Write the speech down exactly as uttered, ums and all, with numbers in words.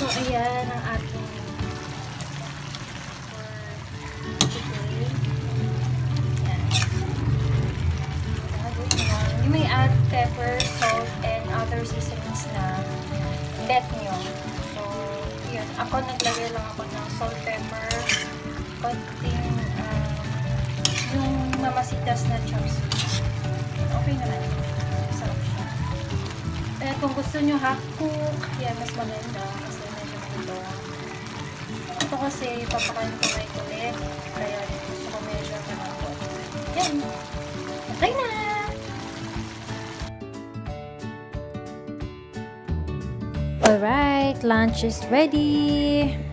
So, ayan ang ating for today. Ayan. You may add pepper, salt, and other seasonings na bet nyo. So, ayan. Ako naglagay lang ako ng salt, pepper, konting uh, yung mamasitas na chopsticks. Okay naman. Sarap siya. Eh, kung gusto nyo half cook, yan, mas maganda. Kasi medyo ito. Ito kasi, papakain ko na ito ulit. Kaya, gusto ko medyo naman ko. Yan. Okay na! Alright, lunch is ready!